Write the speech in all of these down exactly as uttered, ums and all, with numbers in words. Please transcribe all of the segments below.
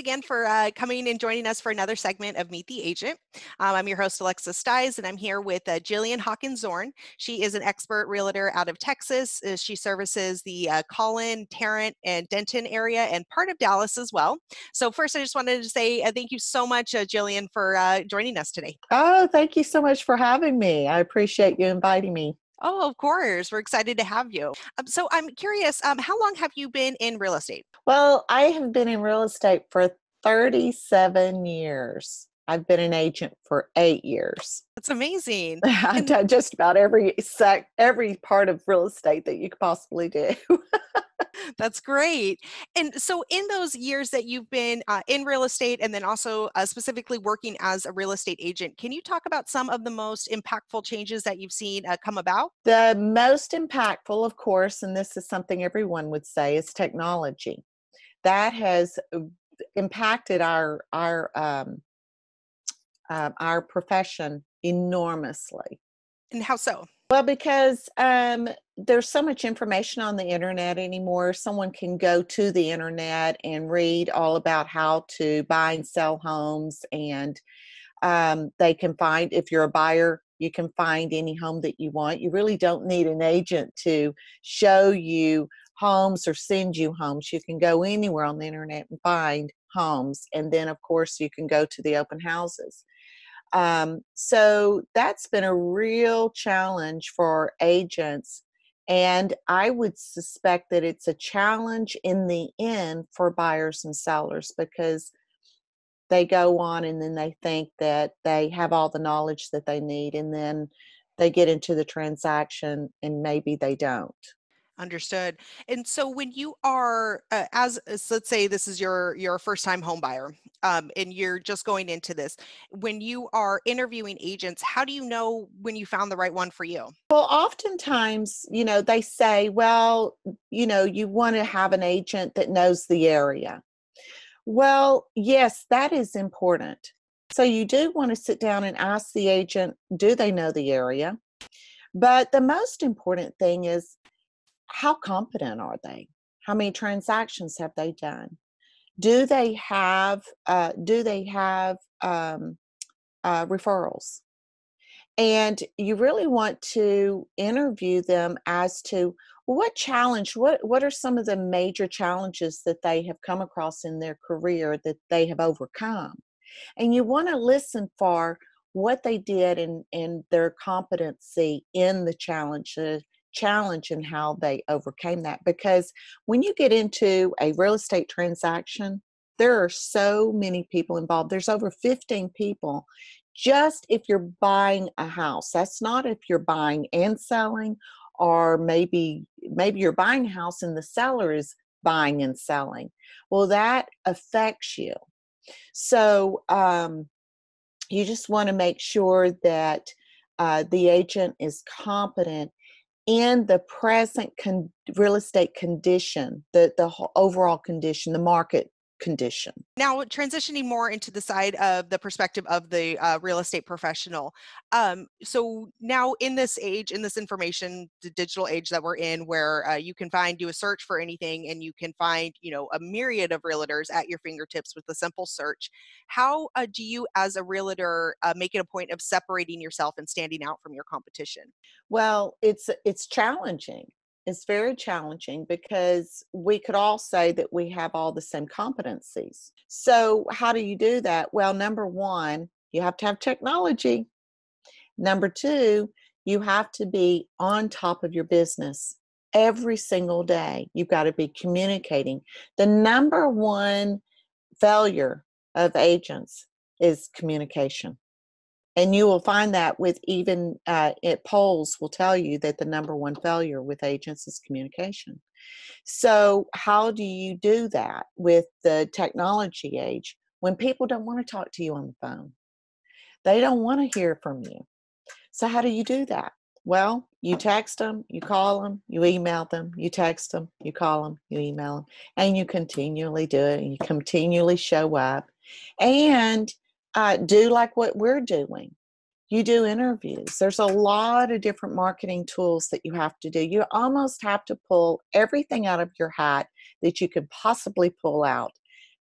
thanks again for uh, coming and joining us for another segment of Meet the Agent. Um, I'm your host, Alexis Styes, and I'm here with uh, Jillian Hawkins-Zorn. She is an expert realtor out of Texas. Uh, she services the uh, Collin, Tarrant, and Denton area and part of Dallas as well. So first, I just wanted to say uh, thank you so much, uh, Jillian, for uh, joining us today. Oh, thank you so much for having me. I appreciate you inviting me. Oh, of course. We're excited to have you. Um, so I'm curious, um, how long have you been in real estate? Well, I have been in real estate for thirty-seven years. I've been an agent for eight years. That's amazing. I've done just about every sec, every part of real estate that you could possibly do. That's great. And so in those years that you've been uh, in real estate and then also uh, specifically working as a real estate agent, can you talk about some of the most impactful changes that you've seen uh, come about? The most impactful, of course, and this is something everyone would say, is technology. That has impacted our, our, um, uh, our profession enormously. And how so? Well, because um, there's so much information on the internet anymore. Someone can go to the internet and read all about how to buy and sell homes. And um, they can find, if you're a buyer, you can find any home that you want. You really don't need an agent to show you homes or send you homes. You can go anywhere on the internet and find homes. And then, of course, you can go to the open houses. Um, so that's been a real challenge for agents. And I would suspect that it's a challenge in the end for buyers and sellers, because they go on and then they think that they have all the knowledge that they need, and then they get into the transaction and maybe they don't. Understood. And so when you are, uh, as, as let's say this is your, your first time home buyer, um, and you're just going into this, when you are interviewing agents, how do you know when you found the right one for you? Well, oftentimes, you know, they say, well, you know, you want to have an agent that knows the area. Well, yes, that is important. So you do want to sit down and ask the agent, do they know the area? But the most important thing is, how competent are they? How many transactions have they done? Do they have uh, do they have um, uh, referrals? And you really want to interview them as to what challenge, what what are some of the major challenges that they have come across in their career that they have overcome, and you want to listen for what they did and and their competency in the challenges. challenge and how they overcame that. Because when you get into a real estate transaction, there are so many people involved. There's over fifteen people. Just if you're buying a house, that's not if you're buying and selling, or maybe, maybe you're buying a house and the seller is buying and selling. Well, that affects you. So um, you just want to make sure that uh, the agent is competent in the present con real estate condition, the, the overall condition, the market condition. Now, transitioning more into the side of the perspective of the uh, real estate professional. Um, so now in this age, in this information, the digital age that we're in, where uh, you can find, do a search for anything, and you can find, you know, a myriad of realtors at your fingertips with a simple search. How uh, do you, as a realtor, uh, make it a point of separating yourself and standing out from your competition? Well, it's it's challenging. It's very challenging, because we could all say that we have all the same competencies. So how do you do that? Well, number one, you have to have technology. Number two, you have to be on top of your business every single day. You've got to be communicating. The number one failure of agents is communication. And you will find that with even uh, it, polls will tell you that the number one failure with agents is communication. So how do you do that with the technology age when people don't want to talk to you on the phone? They don't want to hear from you. So how do you do that? Well, you text them, you call them, you email them, you text them, you call them, you email them, and you continually do it, and you continually show up. And Uh, do like what we're doing. You do interviews. There's a lot of different marketing tools that you have to do. You almost have to pull everything out of your hat that you could possibly pull out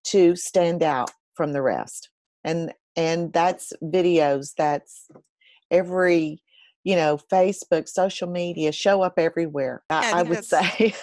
to stand out from the rest. And and that's videos, that's every, you know, Facebook, social media, show up everywhere, I, yeah, I, I would say.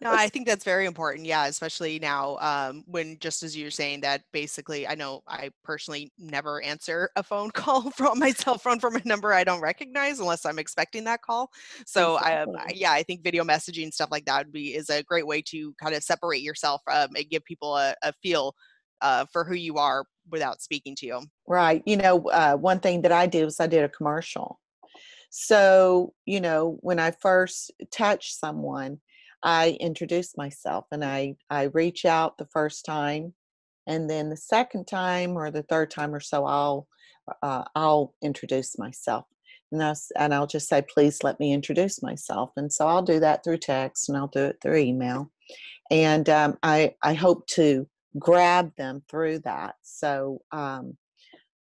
No, I think that's very important. Yeah, especially now um, when, just as you're saying that, basically, I know I personally never answer a phone call from my cell phone from a number I don't recognize unless I'm expecting that call. So exactly. I, yeah, I think video messaging, stuff like that would be, is a great way to kind of separate yourself um, and give people a, a feel uh, for who you are without speaking to you. Right. You know, uh, one thing that I did was I did a commercial. So, you know, when I first touch someone, I introduce myself and I, I reach out the first time, and then the second time or the third time or so, I'll, uh, I'll introduce myself, and I, and I'll just say, please let me introduce myself. And so I'll do that through text, and I'll do it through email. And, um, I, I hope to grab them through that. So, um,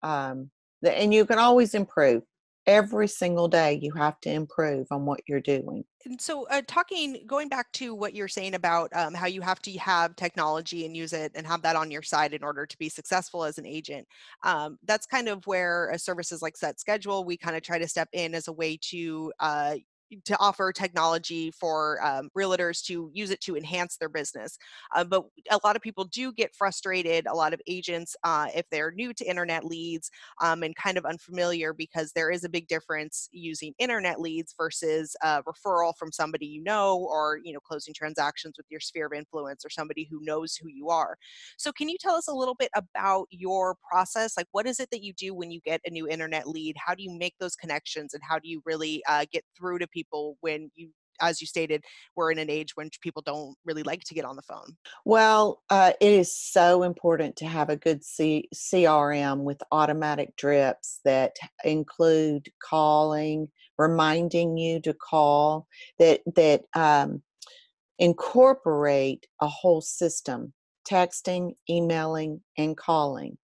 um, the, and you can always improve. Every single day you have to improve on what you're doing. And so uh, talking, going back to what you're saying about um, how you have to have technology and use it and have that on your side in order to be successful as an agent, um, that's kind of where uh, services like SetSchedule, we kind of try to step in as a way to uh, to offer technology for um, realtors to use it to enhance their business. Uh, but a lot of people do get frustrated, a lot of agents, uh, if they're new to internet leads um, and kind of unfamiliar, because there is a big difference using internet leads versus a referral from somebody you know, or, you know, closing transactions with your sphere of influence or somebody who knows who you are. So can you tell us a little bit about your process? Like, what is it that you do when you get a new internet lead? How do you make those connections, and how do you really uh, get through to people people when you, as you stated, we're in an age when people don't really like to get on the phone? Well, uh, it is so important to have a good C- CRM with automatic drips that include calling, reminding you to call, that, that um, incorporate a whole system, texting, emailing, and calling.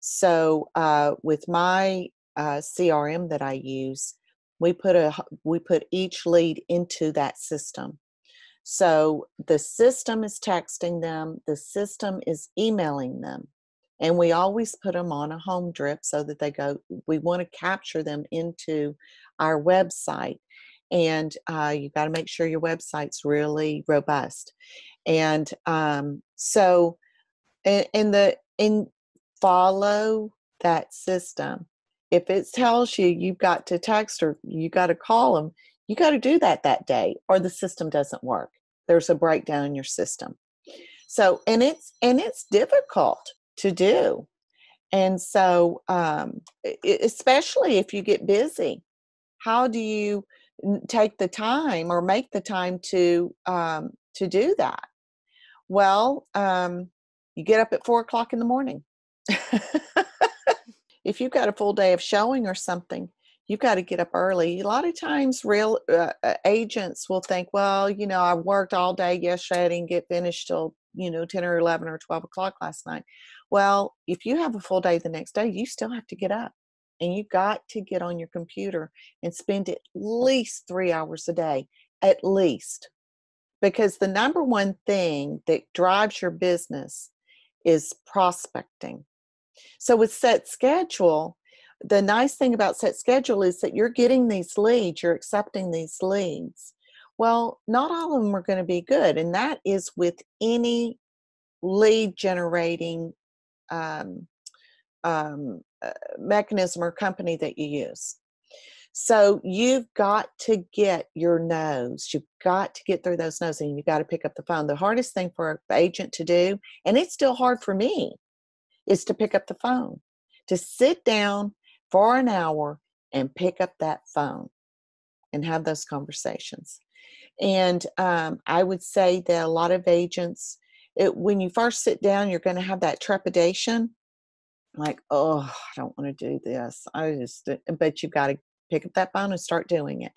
So uh, with my uh, C R M that I use, We put a we put each lead into that system. So the system is texting them, the system is emailing them, and we always put them on a home drip so that they go. We want to capture them into our website, and uh, you got to make sure your website's really robust. And um, so, in, in the in follow that system. If it tells you you've got to text or you got to call them, you got to do that that day, or the system doesn't work. There's a breakdown in your system. So, and it's and it's difficult to do, and so um, especially if you get busy, how do you take the time or make the time to um, to do that? Well, um, you get up at four o'clock in the morning. If you've got a full day of showing or something, you've got to get up early. A lot of times real uh, agents will think, well, you know, I worked all day yesterday. I didn't get finished till, you know, ten or eleven or twelve o'clock last night. Well, if you have a full day the next day, you still have to get up, and you've got to get on your computer and spend at least three hours a day, at least. Because the number one thing that drives your business is prospecting. So with SetSchedule, the nice thing about SetSchedule is that you're getting these leads, you're accepting these leads. Well, not all of them are going to be good, and that is with any lead generating um, um, mechanism or company that you use. So you've got to get your no's. You've got to get through those no's, and you've got to pick up the phone. The hardest thing for an agent to do, and it's still hard for me, is to pick up the phone, to sit down for an hour and pick up that phone and have those conversations. And um, I would say that a lot of agents, it, when you first sit down, you're going to have that trepidation, like, oh, I don't want to do this. I just, but you've got to pick up that phone and start doing it.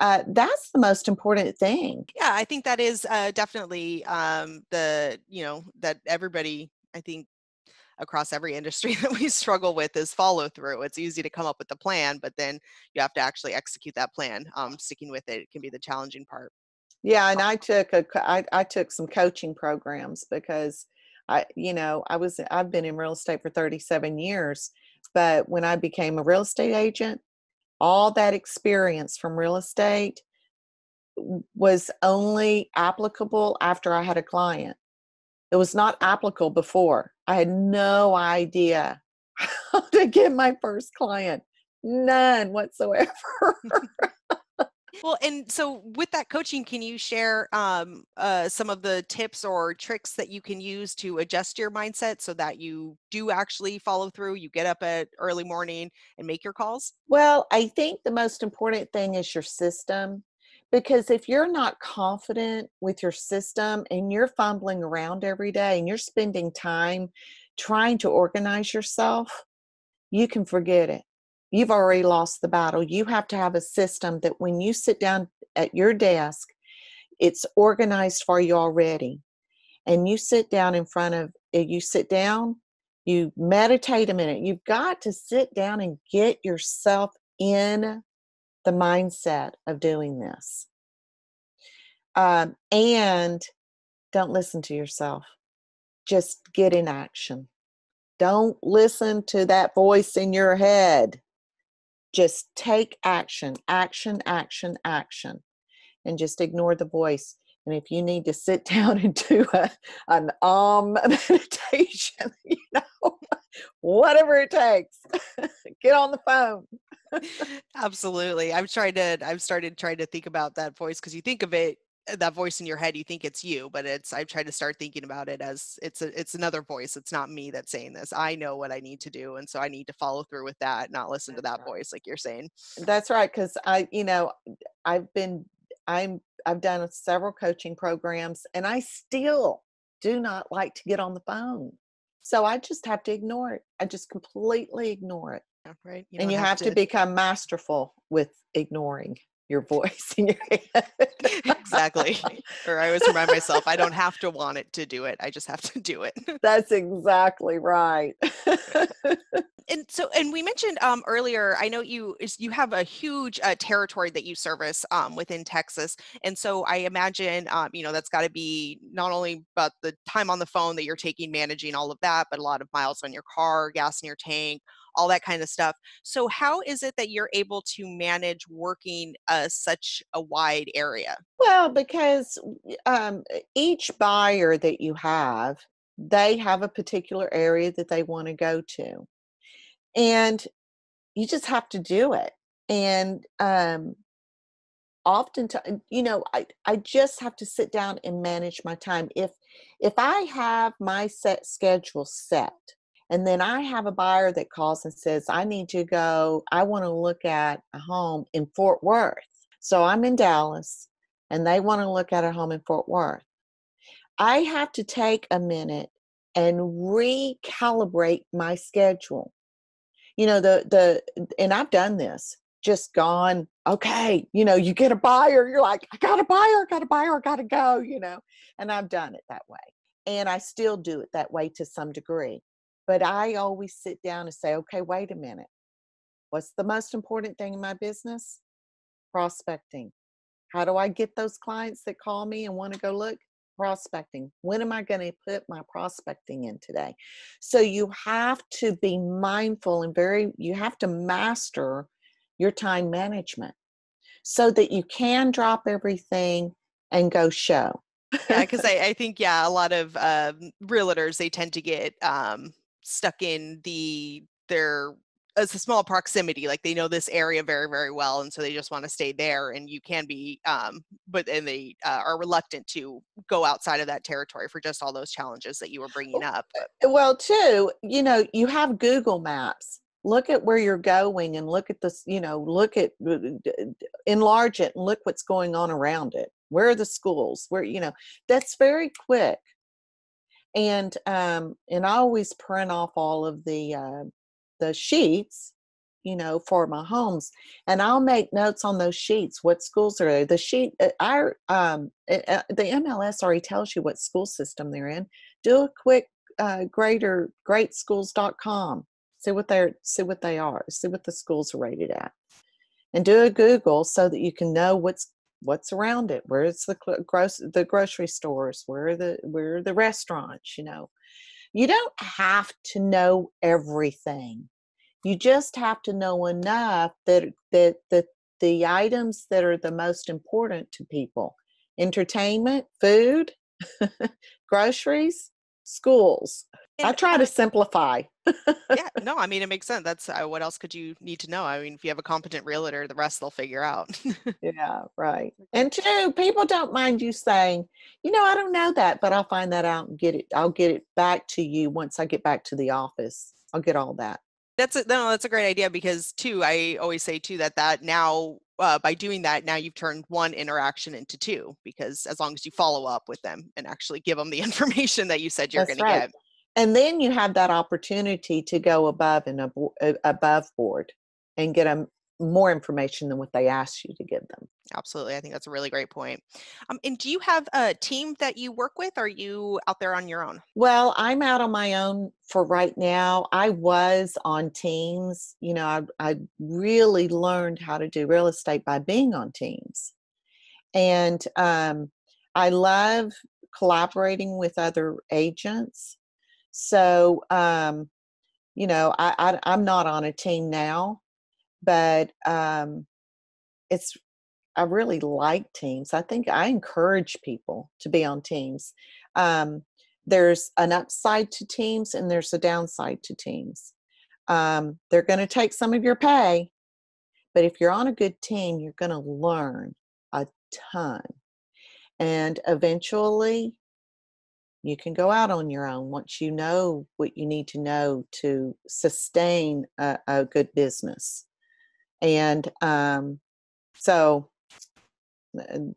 Uh, that's the most important thing. Yeah, I think that is uh, definitely um, the, you know, that everybody, I think, across every industry that we struggle with is follow through. It's easy to come up with the plan, but then you have to actually execute that plan. Um, sticking with it, it can be the challenging part. Yeah. And I took, a, I, I took some coaching programs because I, you know, I was, I've been in real estate for thirty-seven years, but when I became a real estate agent, all that experience from real estate was only applicable after I had a client. It was not applicable before. I had no idea how to get my first client. None whatsoever. Well, and so with that coaching, can you share um, uh, some of the tips or tricks that you can use to adjust your mindset so that you do actually follow through, you get up at early morning and make your calls? Well, I think the most important thing is your system, because if you're not confident with your system and you're fumbling around every day and you're spending time trying to organize yourself, you can forget it. You've already lost the battle. You have to have a system that when you sit down at your desk, it's organized for you already. And you sit down in front of, you sit down, you meditate a minute. You've got to sit down and get yourself in the mindset of doing this. Um, and don't listen to yourself. Just get in action. Don't listen to that voice in your head. Just take action, action, action, action, and just ignore the voice. And if you need to sit down and do a, an um meditation, you know, whatever it takes, get on the phone. Absolutely. I've tried to, I've started trying to think about that voice, because you think of it, that voice in your head, you think it's you, but it's, I've tried to start thinking about it as it's a, it's another voice. It's not me that's saying this. I know what I need to do. And so I need to follow through with that, not listen to that voice, like you're saying. That's right. Cause I, you know, I've been, I'm, I've done several coaching programs and I still do not like to get on the phone. So I just have to ignore it. I just completely ignore it. Yeah, right. You and you have, have to, to become masterful with ignoring your voice in your head. Exactly. Or I always remind myself, I don't have to want it to do it. I just have to do it. That's exactly right. And so, and we mentioned um, earlier, I know you, you have a huge uh, territory that you service um, within Texas. And so I imagine, um, you know, that's got to be not only about the time on the phone that you're taking, managing all of that, but a lot of miles on your car, gas in your tank, all that kind of stuff. So how is it that you're able to manage working uh, such a wide area? Well, because um, each buyer that you have, they have a particular area that they want to go to. And you just have to do it. And um, oftentimes, you know, I, I just have to sit down and manage my time. If, if I have my set schedule set, and then I have a buyer that calls and says, I need to go, I want to look at a home in Fort Worth. So I'm in Dallas and they want to look at a home in Fort Worth. I have to take a minute and recalibrate my schedule. You know, the, the, and I've done this, just gone, okay, you know, you get a buyer, you're like, I got a buyer, got a buyer, I got to go, you know, and I've done it that way. And I still do it that way to some degree. But I always sit down and say, okay, wait a minute. What's the most important thing in my business? Prospecting. How do I get those clients that call me and want to go look? Prospecting. When am I going to put my prospecting in today? So you have to be mindful and very, you have to master your time management so that you can drop everything and go show. Yeah, because I, I think, yeah, a lot of uh, realtors, they tend to get um, stuck in the, their, it's a small proximity, like they know this area very, very well. And so they just want to stay there, and you can be, um, but, and they uh, are reluctant to go outside of that territory for just all those challenges that you were bringing up. Well, too, you know, you have Google Maps, look at where you're going and look at this, you know, look at, enlarge it and look what's going on around it. Where are the schools? Where, you know, that's very quick. And, um, and I always print off all of the, uh, the sheets, you know, for my homes, and I'll make notes on those sheets. What schools are there? The sheet, our, um, the M L S already tells you what school system they're in. Do a quick, uh, greater great schools dot com. See what they're, see what they are, see what the schools are rated at, and do a Google so that you can know what's, what's around it? Where's the gross the grocery stores? Where are the where are the restaurants? You know, you don't have to know everything. You just have to know enough that that that the items that are the most important to people: entertainment, food, groceries, schools. I try to simplify. Yeah, no, I mean, it makes sense. That's uh, what else could you need to know? I mean, if you have a competent realtor, the rest they'll figure out. Yeah, right. And two, people don't mind you saying, you know, I don't know that, but I'll find that out and get it. I'll get it back to you once I get back to the office. I'll get all that. That's a, no, that's a great idea because too, I always say too that that now uh, by doing that, now you've turned one interaction into two, because as long as you follow up with them and actually give them the information that you said you're going right. to get. And then you have that opportunity to go above and ab- above board and get them more information than what they asked you to give them. Absolutely. I think that's a really great point. Um, and do you have a team that you work with? Or are you out there on your own? Well, I'm out on my own for right now. I was on teams. You know, I, I really learned how to do real estate by being on teams. And um, I love collaborating with other agents. So, um, you know, I, I, I'm not on a team now, but um, it's, I really like teams. I think I encourage people to be on teams. Um, there's an upside to teams and there's a downside to teams. Um, they're going to take some of your pay, but if you're on a good team, you're going to learn a ton. And eventually, you can go out on your own once you know what you need to know to sustain a, a good business. And um, so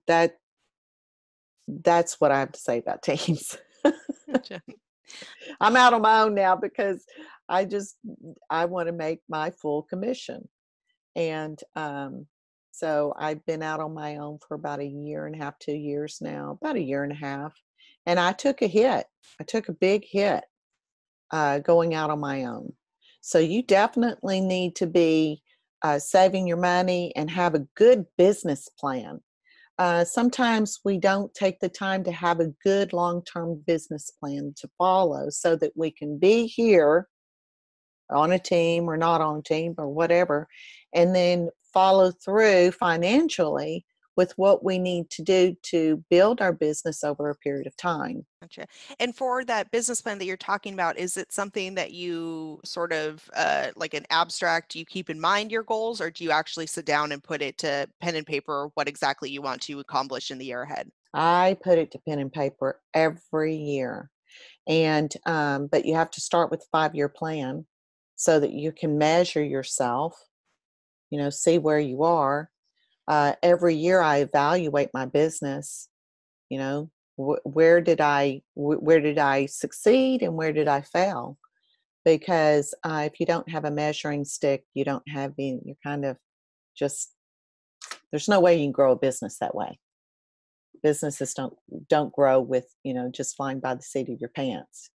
that that's what I have to say about teams. I'm out on my own now because I just, I want to make my full commission. And um, so I've been out on my own for about a year and a half, two years now, about a year and a half. And I took a hit. I took a big hit uh, going out on my own. So you definitely need to be uh, saving your money and have a good business plan. Uh, sometimes we don't take the time to have a good long-term business plan to follow so that we can be here on a team or not on a team or whatever, and then follow through financially with what we need to do to build our business over a period of time. Gotcha. And for that business plan that you're talking about, is it something that you sort of uh, like an abstract, do you keep in mind your goals, or do you actually sit down and put it to pen and paper what exactly you want to accomplish in the year ahead? I put it to pen and paper every year. And, um, but you have to start with a five-year plan so that you can measure yourself, you know, see where you are. Uh, every year I evaluate my business, you know, wh- where did I, wh- where did I succeed and where did I fail? Because uh, if you don't have a measuring stick, you don't have, any, you're kind of just, there's no way you can grow a business that way. Businesses don't, don't grow with, you know, just flying by the seat of your pants.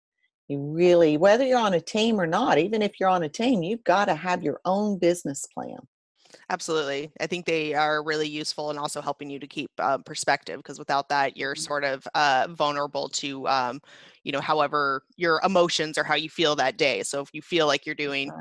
You really, whether you're on a team or not, even if you're on a team, you've got to have your own business plan. Absolutely. I think they are really useful and also helping you to keep uh, perspective, because without that, you're sort of uh, vulnerable to, um, you know, however your emotions or how you feel that day. So if you feel like you're doing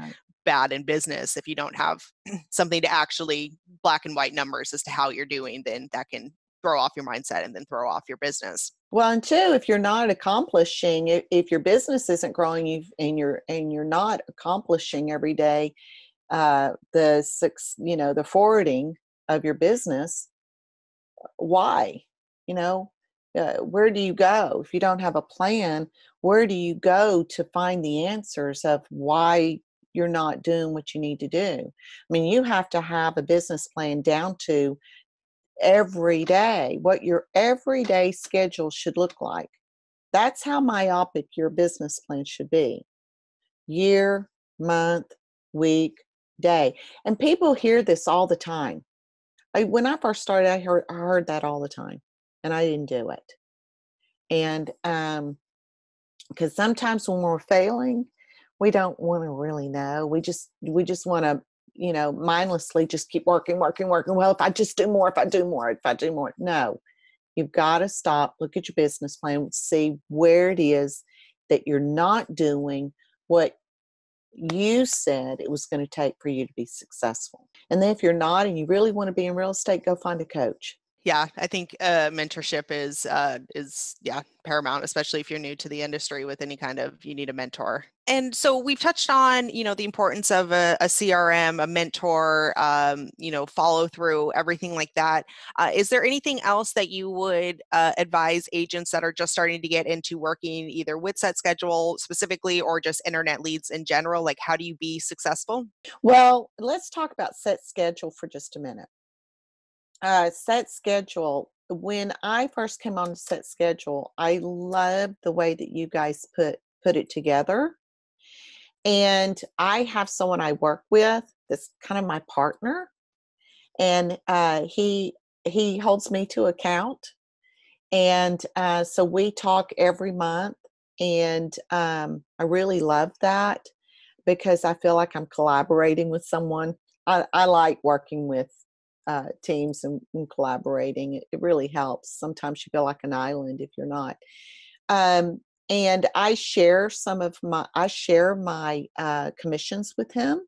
bad in business, if you don't have something to actually black and white numbers as to how you're doing, then that can throw off your mindset and then throw off your business. Well, and two, if you're not accomplishing, if, if your business isn't growing you and you're and you're not accomplishing every day, Uh, the six, you know, the forwarding of your business, why, you know, uh, where do you go? If you don't have a plan, where do you go to find the answers of why you're not doing what you need to do? I mean, you have to have a business plan down to every day, what your everyday schedule should look like. That's how myopic your business plan should be. Year, month, week, day. And people hear this all the time. I, when I first started, I heard, I heard that all the time, and I didn't do it. And um, because sometimes when we're failing, we don't want to really know. We just we just want to you know, mindlessly just keep working, working, working. Well, if I just do more, if I do more, if I do more. No, you've got to stop, look at your business plan, see where it is that you're not doing what you said it was going to take for you to be successful. And then if you're not and you really want to be in real estate, go find a coach. Yeah, I think uh, mentorship is, uh, is yeah, paramount, especially if you're new to the industry with any kind of, you need a mentor. And so we've touched on, you know, the importance of a, a C R M, a mentor, um, you know, follow through, everything like that. Uh, is there anything else that you would uh, advise agents that are just starting to get into working either with SetSchedule specifically or just internet leads in general? Like, how do you be successful? Well, let's talk about SetSchedule for just a minute. Uh, SetSchedule, when I first came on to SetSchedule, I loved the way that you guys put, put it together. And I have someone I work with that's kind of my partner. And uh, he, he holds me to account. And uh, so we talk every month. And um, I really love that because I feel like I'm collaborating with someone. I, I like working with Uh, teams and, and collaborating. It really helps. Sometimes you feel like an island if you're not. Um, and I share some of my, I share my uh, commissions with him.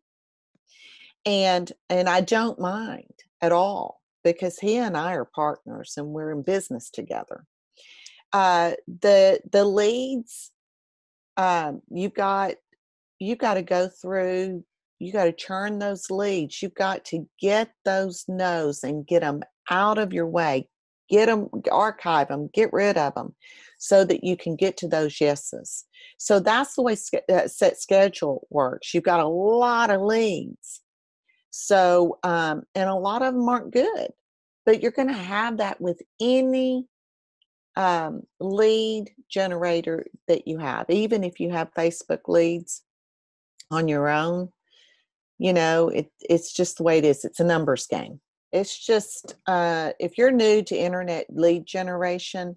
And, and I don't mind at all because he and I are partners and we're in business together. Uh, the, the leads, um, you've got, you've got to go through you got to churn those leads. You've got to get those no's and get them out of your way. Get them, archive them, get rid of them so that you can get to those yeses. So that's the way SetSchedule works. You've got a lot of leads. So, um, and a lot of them aren't good, but you're going to have that with any um, lead generator that you have. Even if you have Facebook leads on your own, you know, it, it's just the way it is. It's a numbers game. It's just, uh, if you're new to internet lead generation,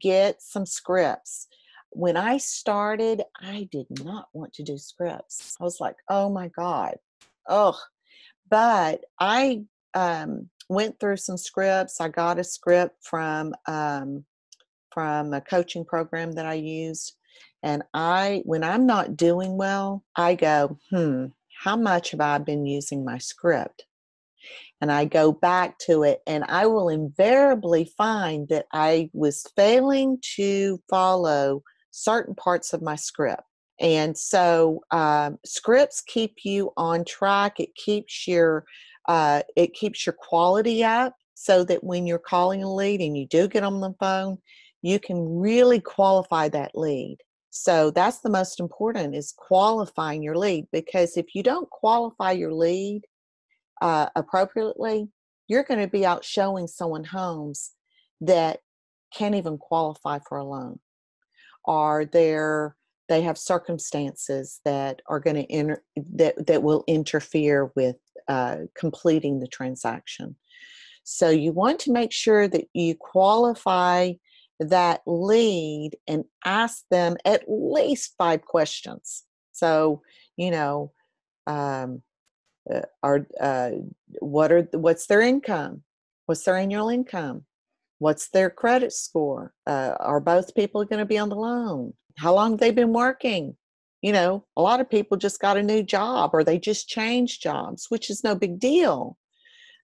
get some scripts. When I started, I did not want to do scripts. I was like, oh my God. Oh, but I, um, went through some scripts. I got a script from, um, from a coaching program that I used. And I, when I'm not doing well, I go, hmm, how much have I been using my script? And I go back to it, and I will invariably find that I was failing to follow certain parts of my script. And so um, scripts keep you on track. It keeps your, uh, it keeps your quality up so that when you're calling a lead and you do get on the phone, you can really qualify that lead. So that's the most important, is qualifying your lead, because if you don't qualify your lead uh, appropriately, you're going to be out showing someone homes that can't even qualify for a loan, or they're, they have circumstances that are going to inter- that that will interfere with uh, completing the transaction. So you want to make sure that you qualify that lead and ask them at least five questions. So, you know, um, uh, are, uh, what are, what's their income? What's their annual income? What's their credit score? Uh, are both people going to be on the loan? How long have they been working? You know, a lot of people just got a new job, or they just changed jobs, which is no big deal,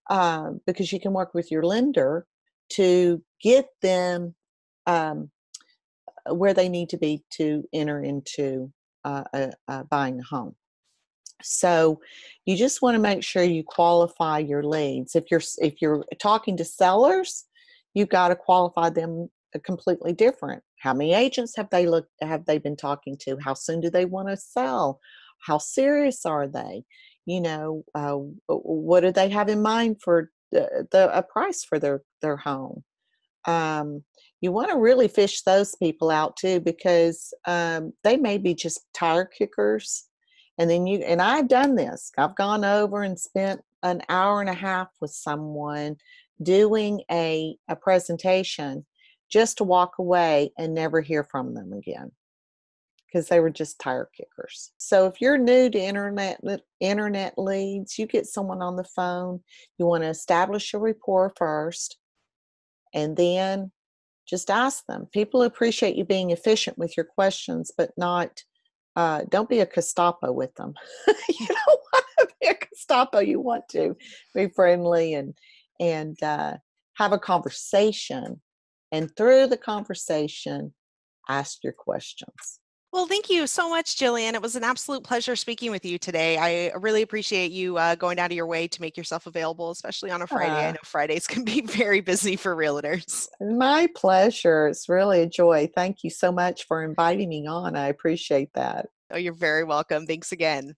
uh, because you can work with your lender to get them Um, where they need to be to enter into uh, uh, uh, buying a home. So you just want to make sure you qualify your leads. If you're if you're talking to sellers, you've got to qualify them completely different. How many agents have they looked? Have they been talking to? How soon do they want to sell? How serious are they? You know, uh, what do they have in mind for the, the a price for their their home? Um, you want to really fish those people out too, because um, they may be just tire kickers. And then you, and I've done this, I've gone over and spent an hour and a half with someone doing a, a presentation just to walk away and never hear from them again. because they were just tire kickers. So if you're new to internet, internet leads, you get someone on the phone. You want to establish a rapport first, and then just ask them. People appreciate you being efficient with your questions, but not, uh, don't be a Gestapo with them. You don't want to be a Gestapo. You want to be friendly and, and uh, have a conversation. And through the conversation, ask your questions. Well, thank you so much, Jillian. It was an absolute pleasure speaking with you today. I really appreciate you uh, going out of your way to make yourself available, especially on a Friday. Uh, I know Fridays can be very busy for realtors. My pleasure. It's really a joy. Thank you so much for inviting me on. I appreciate that. Oh, you're very welcome. Thanks again.